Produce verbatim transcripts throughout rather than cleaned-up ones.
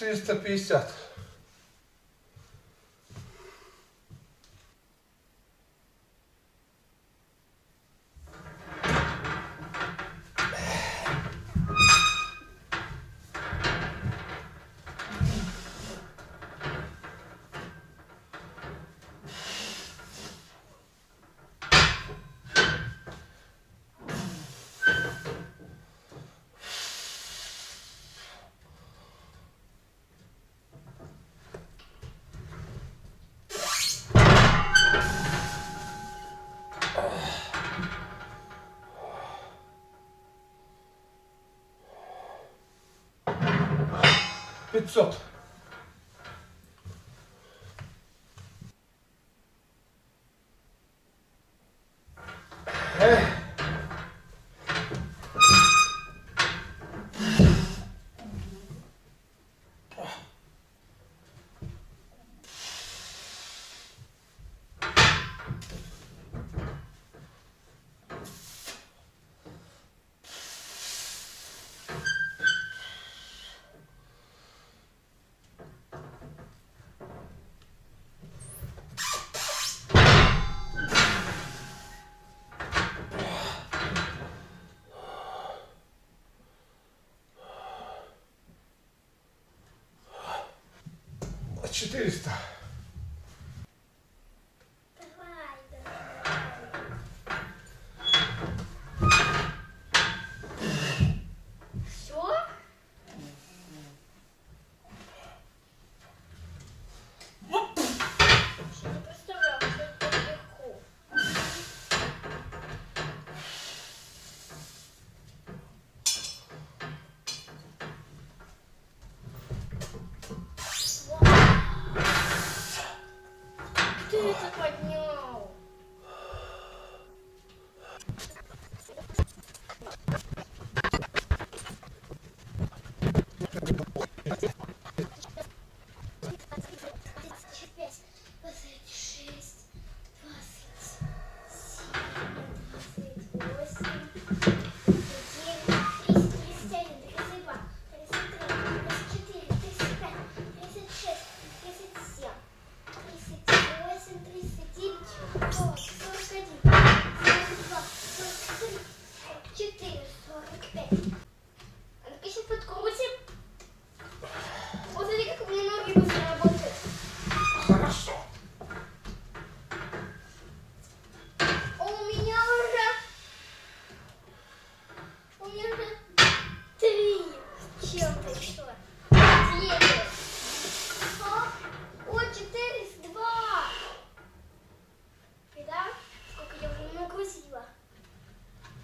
четыреста пятьдесят. пятьсот. Эх. четыреста. Все? Что ты представлял, что это так легко?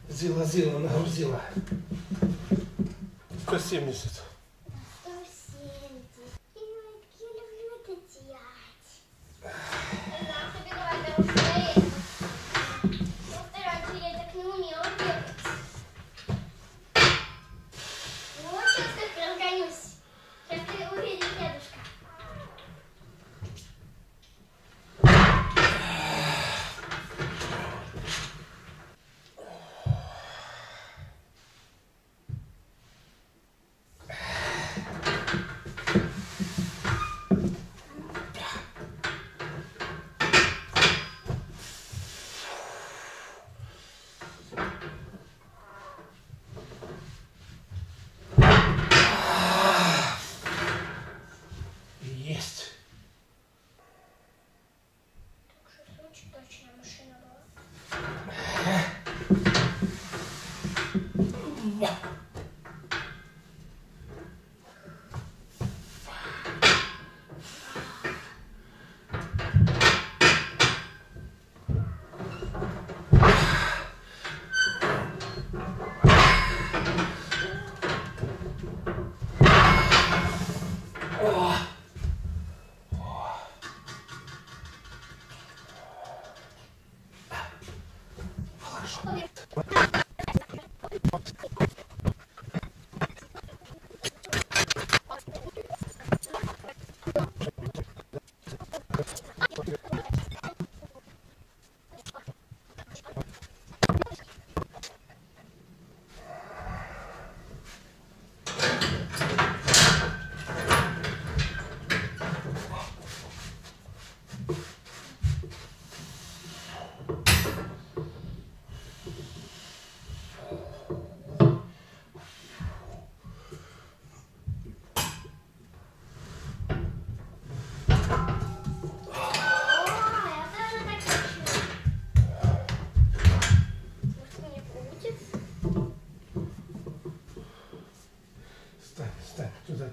Зила, зила, нагрузила. сто семьдесят.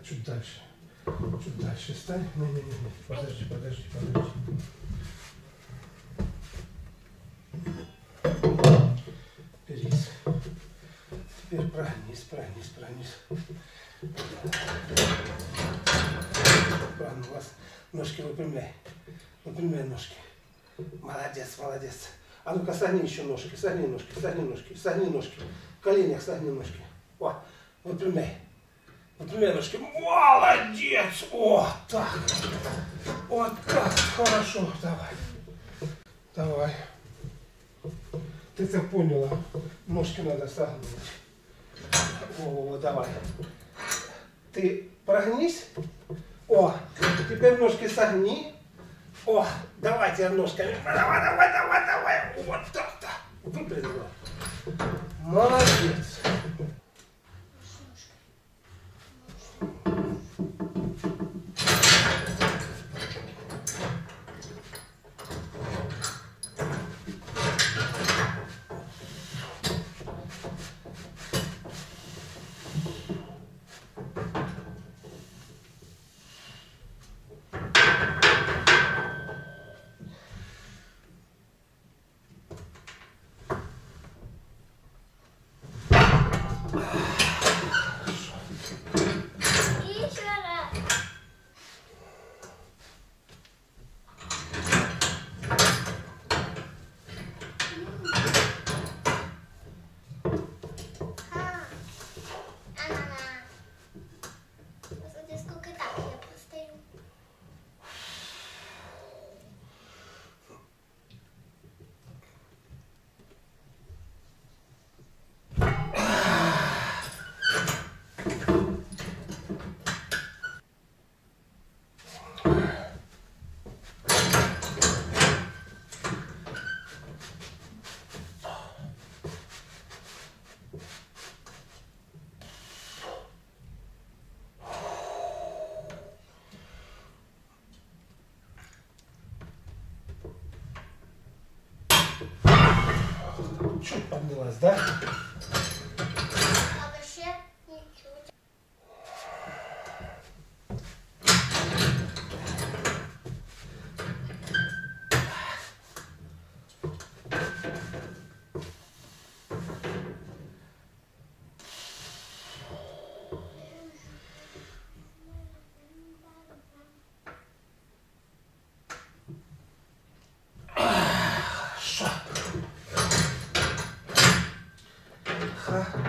Так, чуть дальше. Чуть дальше стань. Не-не-не, подожди, подожди, подожди. Берись. Теперь прониз, прониз, прониз. Правильно, у вас ножки выпрямляй. Выпрямляй ножки. Молодец, молодец. А ну-ка, согни еще ножки, согни ножки, согни ножки, согни ножки. В коленях согни ножки. О, выпрямляй. Выпрямляй ножки. Молодец! О, так. Вот так. Хорошо. Давай. Давай. Ты это поняла. Ножки надо согнуть. О, давай. Ты прогнись. О, теперь ножки согни. О, давайте ножками. Давай, давай, давай, давай. Вот так-то. Выпрямила. Молодец. Чуть поднялась, да? А вообще ничего. Хорошо.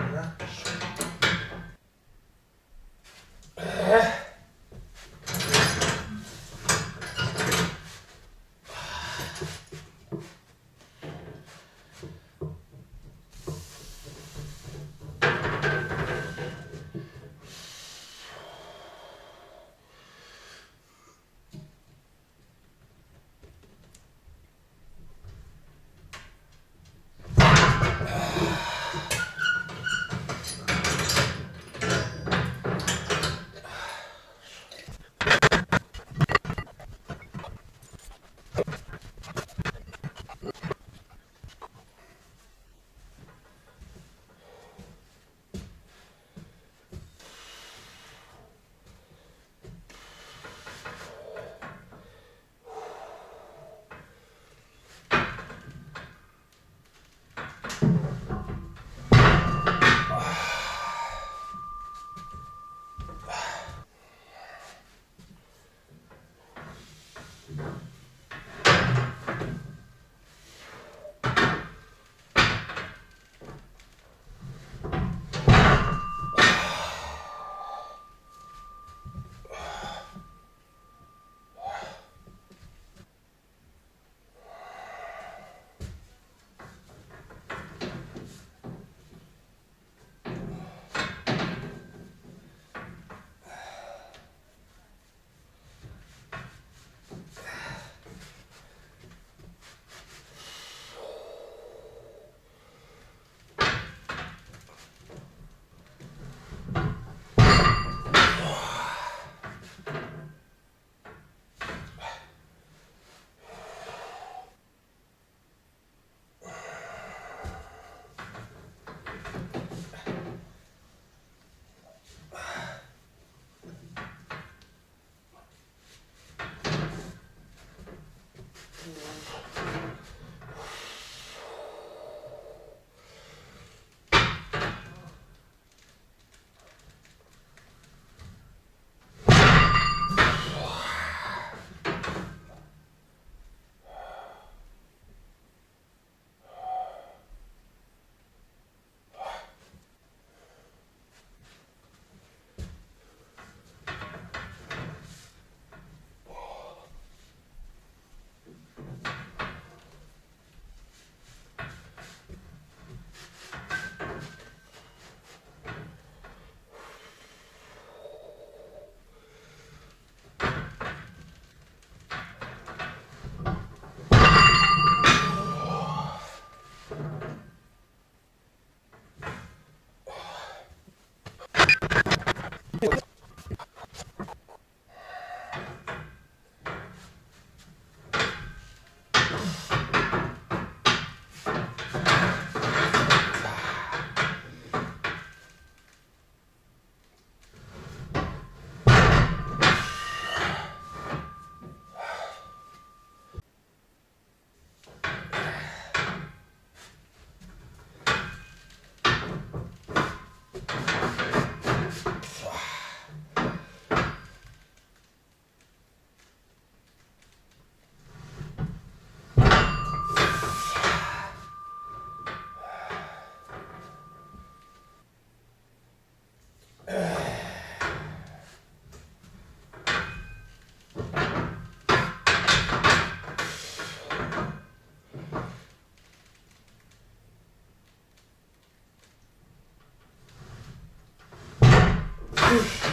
Oof.